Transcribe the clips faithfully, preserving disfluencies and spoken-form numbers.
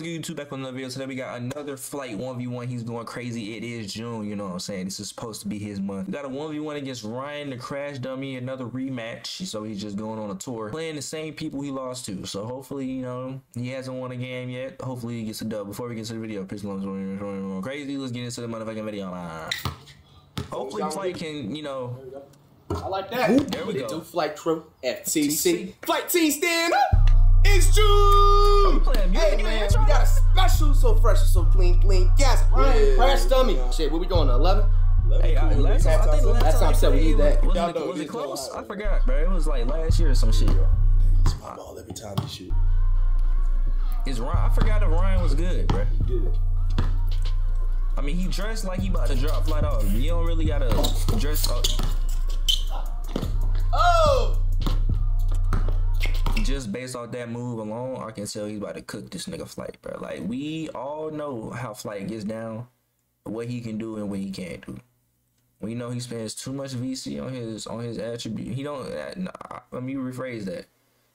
What's good, YouTube? Back on another video. Today we got another flight one v one. He's going crazy. It is June, you know what I'm saying? This is supposed to be his month. We got a one v one against Ryan the Crash Dummy, another rematch. So he's just going on a tour, playing the same people he lost to. So hopefully, you know, he hasn't won a game yet. Hopefully he gets a dub. Before we get to the video, peace loves going crazy. Let's get into the motherfucking video. Hopefully Flight can, you know. I like that. Ooh, there we go. Do Flight crew, F T C. Flight team, stand up. It's June! Playing music, hey man, we got a special, so fresh and so clean, clean. Yes, Ryan, yeah, Crash Dummy. Yeah. Shit, where we going? eleven? Hey, I, last time, I think last, last time I said we need that. Was, was, it, was it close? I forgot, bro. It was like last year or some shit. It's my ball every time you shoot. Is Ryan? I forgot if Ryan was good, bro. Good. I mean, he dressed like he about to drop flat off. You don't really gotta dress up. Oh! Just based off that move alone, I can tell he's about to cook this nigga Flight, bro. Like, we all know how Flight gets down, what he can do and what he can't do. We know he spends too much V C on his on his attribute. He don't. Nah, let me rephrase that.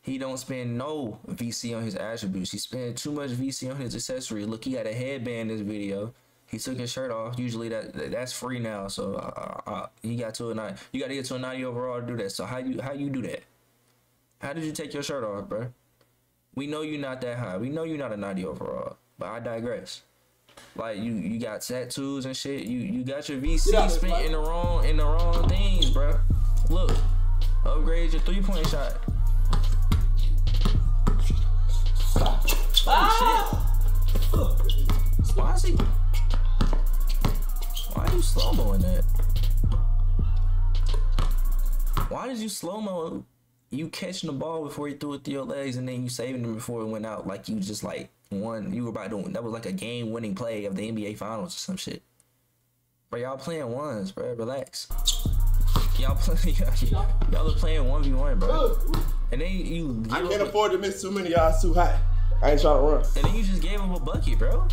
He don't spend no V C on his attributes. He spends too much V C on his accessory. Look, he got a headband in this video. He took his shirt off. Usually that that's free now. So uh, uh, he got to a ninety. You got to get to a ninety overall to do that. So how you how you do that? How did you take your shirt off, bro? We know you're not that high. We know you're not a ninety overall, but I digress. Like you, you got tattoos and shit. You, you got your V C yeah, spent like in the wrong, in the wrong things, bro. Look, upgrade your three-point shot. Oh ah! shit! Why is he? Why are you slow-moing that? Why did you slow-mo? You catching the ball before you threw it through your legs, and then you saving them before it went out, like you just like won. You were about to win. That was like a game-winning play of the N B A Finals or some shit. But y'all playing ones, bro. Relax. Y'all play. Y'all are playing one v one, bro. And then you. I can't a, afford to miss too many. Y'all too high. I ain't trying to run. And then you just gave him a bucket, bro.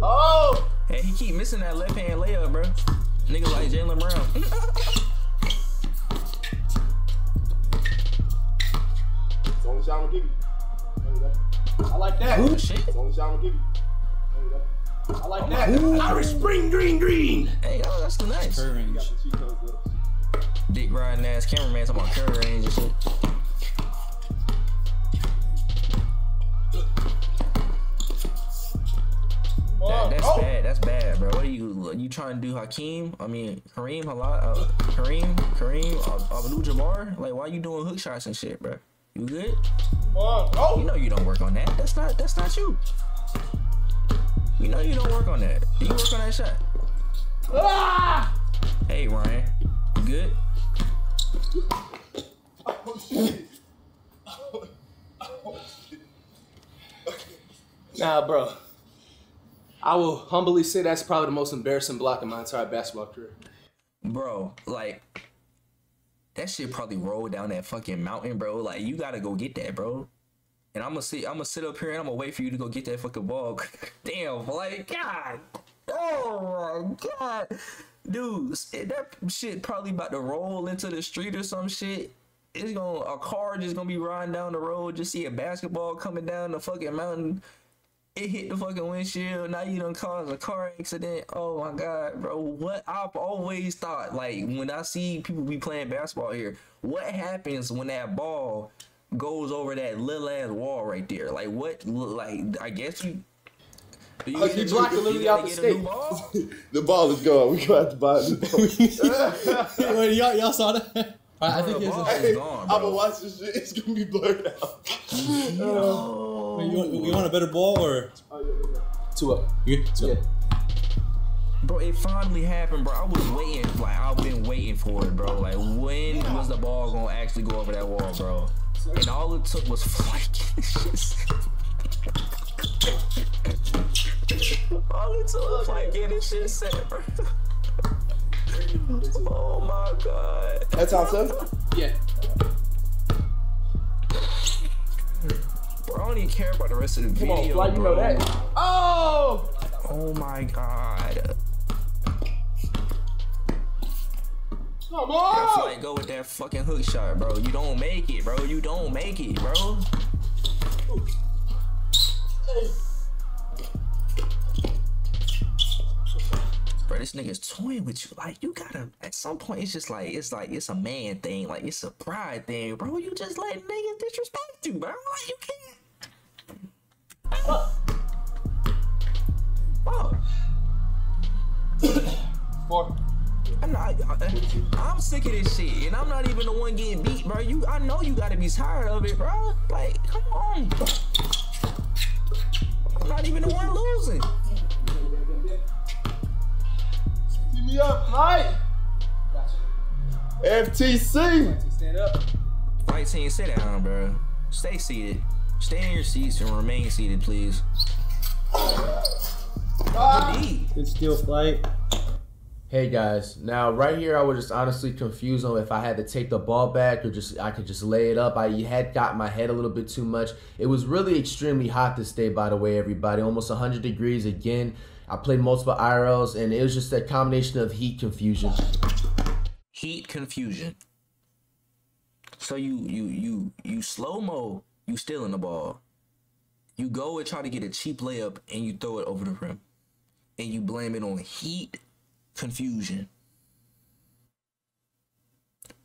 Oh. And he keep missing that left hand layup, bro. Nigga like Jaylen Brown. It's the only shot I'm gonna give you. There we go. I like that. Ooh, shit. It's the only shot I'm gonna give you. There we go. I like oh that. Ooh. Irish Spring, green, green. Hey, oh, that's nice. Curry range. Got the cheat codes up. Dick riding ass cameraman talking about curry range and shit. That, that's oh. bad. That's bad, bro. What are you? Are you trying to do Hakeem? I mean, Kareem, uh, Kareem, Kareem, uh, Abdul-Jabbar? Like, why are you doing hook shots and shit, bro? You good? Oh. Oh. You know you don't work on that. That's not. That's not you. You know you don't work on that. You work on that shot. Ah! Hey, Ryan. You good? Oh, shit. Oh, oh, shit. Okay. Nah, bro. I will humbly say that's probably the most embarrassing block in my entire basketball career. Bro, like, that shit probably rolled down that fucking mountain, bro. Like, you gotta go get that, bro. And I'm gonna sit, I'm gonna sit up here and I'm gonna wait for you to go get that fucking ball. Damn, like, God. Oh, my God. Dude, that shit probably about to roll into the street or some shit. It's gonna, a car just gonna be riding down the road, just see a basketball coming down the fucking mountain. It hit the fucking windshield. Now you done caused a car accident. Oh my God, bro. What I've always thought, like when I see people be playing basketball here, what happens when that ball goes over that little ass wall right there? Like what? Like I guess you. Do you, oh, you blocked literally out the state. Ball? The ball is gone. We gonna have to buy the ball. Wait, y'all y'all saw that? I, I think it's hey, gone. Bro. I'm gonna watch this shit. It's gonna be blurred out. No. You want, you want a better ball or oh, yeah, yeah. two up? Yeah, two yeah. Up. Bro, it finally happened, bro. I was waiting, like I've been waiting for it, bro. Like when yeah. was the ball gonna actually go over that wall, bro? And all it took was flanking. All it took was flanking and shit set, bro. Oh my God. That's awesome. Yeah. I don't even care about the rest of the video. Come on, Flight, you know that. Oh! Oh my God. Come on! That flight go with that fucking hook shot, bro. You don't make it, bro. You don't make it, bro. Bro, this nigga's toying with you. Like, you gotta, at some point, it's just like, it's like, it's a man thing. Like, it's a pride thing, bro. You just let niggas disrespect you, bro. Like, you can't. Oh. Oh. Four. I'm, not, I'm sick of this shit, and I'm not even the one getting beat, bro. You, I know you gotta be tired of it, bro. Like, come on. I'm not even the one losing. Keep me up, Mike. F T C. Stand up. Flight team, sit down, bro. Stay seated. Stay in your seats and remain seated, please. Ah. Good steal, Flight. Hey guys, now right here I was just honestly confused on if I had to take the ball back or just I could just lay it up. I had got my head a little bit too much. It was really extremely hot this day, by the way, everybody. Almost one hundred degrees again. I played multiple I R Ls, and it was just that combination of heat confusion. Heat confusion. So you you you you slow mo, you stealing the ball. You go and try to get a cheap layup, and you throw it over the rim, and you blame it on heat. Confusion.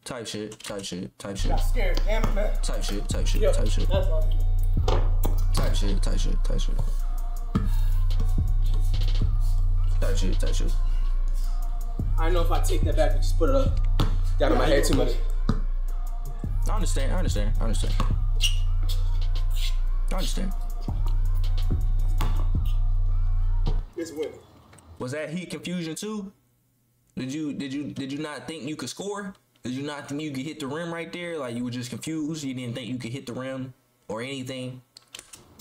Type shit, type shit, type shit. Scared, damn it, man. Type shit, type shit, type shit. Type shit, type shit, type shit. Type shit, type shit. I know if I take that back, we just put it up. Got in my head too much. I understand, I understand, I understand. I understand. It's winning. Was that heat confusion too? Did you did you did you not think you could score? Did you not think you could hit the rim right there? Like you were just confused. You didn't think you could hit the rim or anything.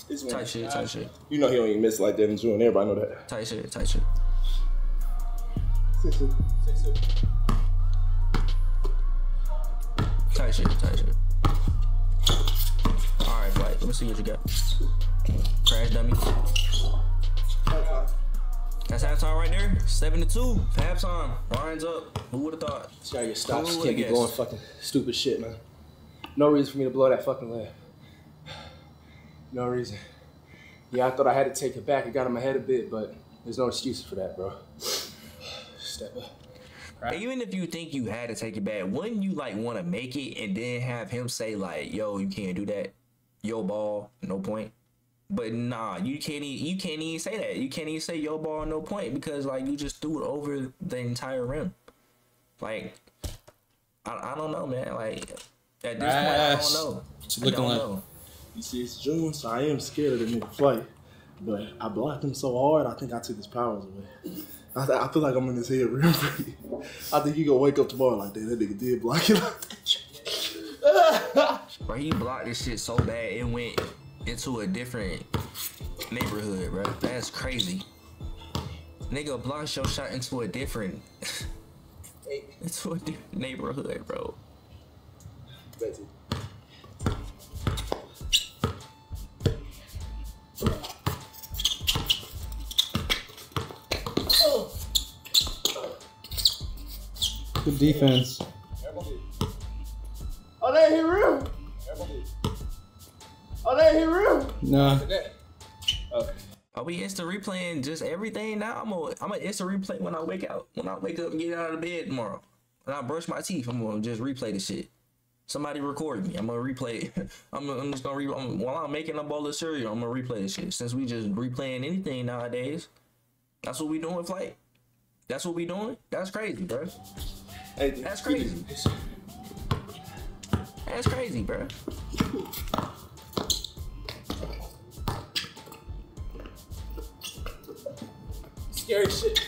It's tight shit, tight shit. You know he don't even miss like that in June. Everybody know that. Tight shit, tight shit. Six, six, six, six. Tight shit, tight shit. All right, Flight. Let me see what you got. Crash dummy. That's halftime right there. Seven to two. Halftime. Ryan's up. Who would have thought? Just gotta get stopped. Just can't be going fucking stupid shit, man. No reason for me to blow that fucking layup. No reason. Yeah, I thought I had to take it back. It got in my head a bit, but there's no excuses for that, bro. Step up. Right. Even if you think you had to take it back, wouldn't you like want to make it and then have him say like, "Yo, you can't do that. Yo, ball, no point." But nah, you can't even, you can't even say that. You can't even say yo ball no point because like you just threw it over the entire rim. Like, I, I don't know, man. Like at this I, point, I don't know. It's looking like. Know. You see, it's June, so I am scared of the nigga Flight. But I blocked him so hard, I think I took his powers away. I, I feel like I'm in his head real free. I think he gonna wake up tomorrow like, damn, that nigga did block it like that. Bro, he blocked this shit so bad it went into a different neighborhood, bro. That's crazy. Nigga blocks your shot into a different into a different neighborhood, bro. Good defense. Oh, that hit real. Oh, that hit real? Nah. Okay. Are we instant replaying just everything now? I'm gonna I'm gonna instant replay when I wake out. When I wake up and get out of bed tomorrow. When I brush my teeth, I'm gonna just replay the shit. Somebody record me. I'm gonna replay it. I'm, I'm just gonna re I'm, while I'm making a bowl of cereal, I'm gonna replay this shit. Since we just replaying anything nowadays, that's what we doing, Flight. That's what we doing. That's crazy, bro. Hey, that's crazy. That's crazy, bro. Scary shit.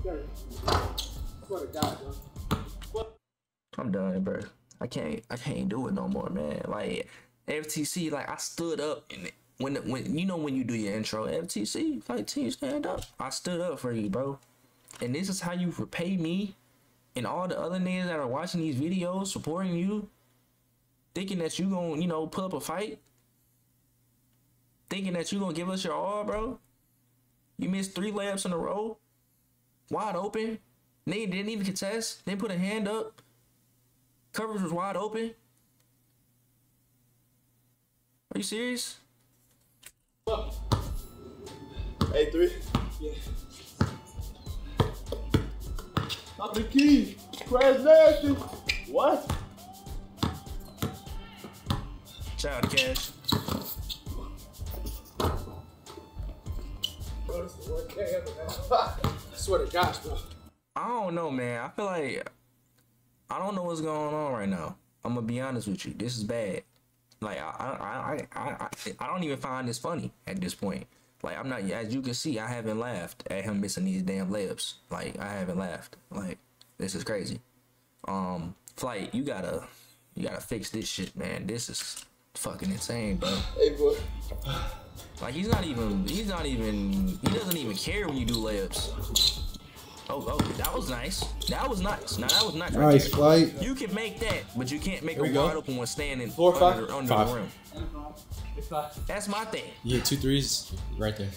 Scary. Swear to God, bro. What? I'm done, bro. I can't. I can't do it no more, man. Like F T C, like I stood up and when when you know when you do your intro, F T C, like team stand up. I stood up for you, bro. And this is how you repay me and all the other niggas that are watching these videos, supporting you, thinking that you gonna you know put up a fight, thinking that you gonna give us your all, bro. You missed three layups in a row, wide open. They didn't even contest. They put a hand up. Coverage was wide open. Are you serious? Hey, three. Yeah. Not the key. Crash nasty. What? Shout out to Cash. Bro, this is one K ever, man. I swear to gosh, bro. I don't know, man. I feel like I don't know what's going on right now. I'm gonna be honest with you. This is bad. Like I, I, I, I, I don't even find this funny at this point. Like I'm not, as you can see, I haven't laughed at him missing these damn layups. Like I haven't laughed. Like this is crazy. Um, Flight, you gotta, you gotta fix this shit, man. This is fucking insane, bro. Hey, boy. Like he's not even, he's not even, he doesn't even care when you do layups. Oh, oh, that was nice. That was nice. Now that was nice. Nice right Flight. You can make that, but you can't make a wide open one standing Four, under, under five. the rim. That's my thing. Yeah, two threes right there.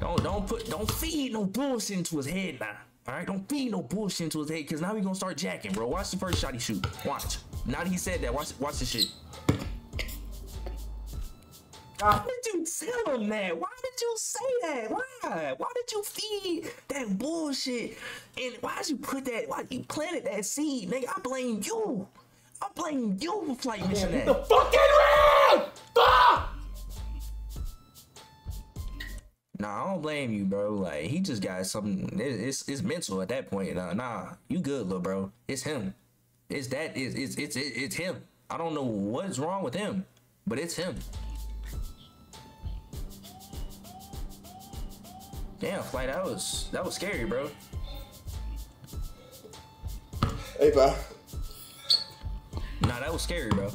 Don't don't put don't feed no bullshit into his head now. All right, don't feed no bullshit into his head because now we gonna start jacking, bro. Watch the first shot he shoot. Watch. Now that he said that, watch watch this shit. Why did you tell him that? Why did you say that? Why? Why did you feed that bullshit? And why did you put that? Why you planted that seed, nigga? I blame you. I blame you for Flight missing that. Get the fucking round! Fuck! Nah, I don't blame you, bro. Like he just got something. It's it's mental at that point. Nah, nah, you good, little bro. It's him. It's that. It's it's it's it's him. I don't know what's wrong with him, but it's him. Damn, Flight, that was that was scary, bro. Hey, bro. Nah, that was scary, bro.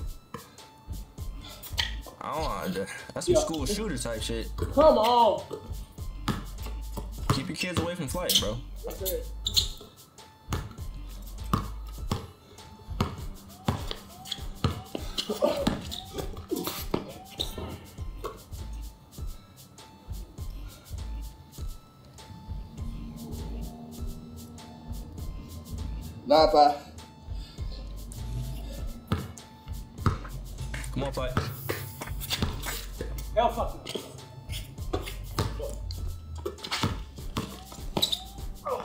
I don't know. That's some Yo. school shooter type shit. Come on. Keep your kids away from Flight, bro. Okay. Nah, bye. Come on, Flight. Hell, fuck. Oh.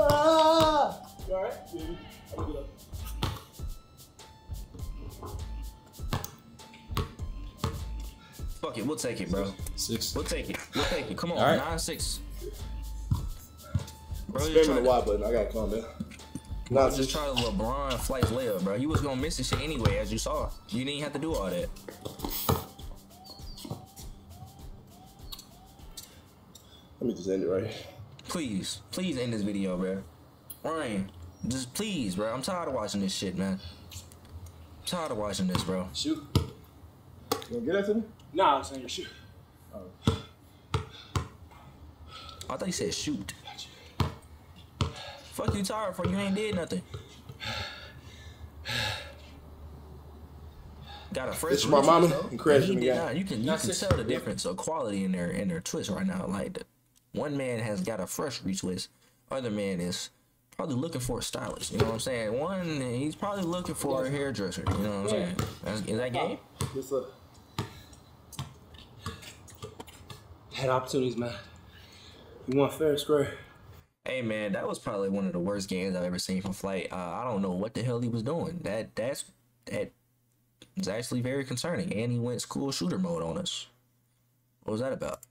Ah! You alright? Yeah, I'm good. Fuck it, we'll take it, bro. Six. We'll take it. We'll take it. Come on, right. nine six. Bro, you're trying to Y button. I gotta calm down. Nah, just try to LeBron Flight's layup, bro. You was gonna miss this shit anyway, as you saw. You didn't have to do all that. Let me just end it right here. Please, please end this video, bro. Ryan, just please, bro. I'm tired of watching this shit, man. I'm tired of watching this, bro. Shoot. You gonna get that to me? Nah, I'm saying shoot. Oh. I thought you said shoot. Fuck you tired for? You ain't did nothing. Got a fresh. This is my mama though. And Crash and guy. You can you can tell the difference of quality in their in their twist right now. Like the, one man has got a fresh retwist, other man is probably looking for a stylist. You know what I'm saying? One he's probably looking for a hairdresser. You know what I'm saying? That's, is that game? Yes, sir. Had opportunities, man. You want fair and square. Hey man, that was probably one of the worst games I've ever seen from Flight. Uh, I don't know what the hell he was doing. That that's that is actually very concerning. And he went school shooter mode on us. What was that about?